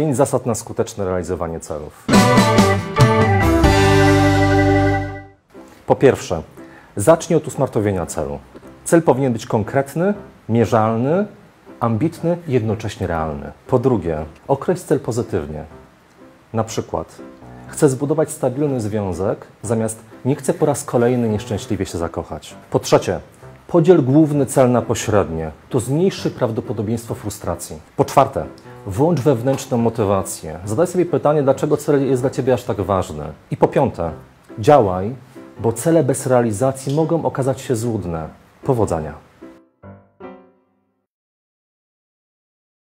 5 zasad na skuteczne realizowanie celów. Po pierwsze, zacznij od usmartowienia celu. Cel powinien być konkretny, mierzalny, ambitny i jednocześnie realny. Po drugie, określ cel pozytywnie. Na przykład, chcę zbudować stabilny związek, zamiast nie chcę po raz kolejny nieszczęśliwie się zakochać. Po trzecie, podziel główny cel na pośrednie. To zmniejszy prawdopodobieństwo frustracji. Po czwarte, włącz wewnętrzną motywację. Zadaj sobie pytanie, dlaczego cel jest dla Ciebie aż tak ważny. I po piąte, działaj, bo cele bez realizacji mogą okazać się złudne. Powodzenia.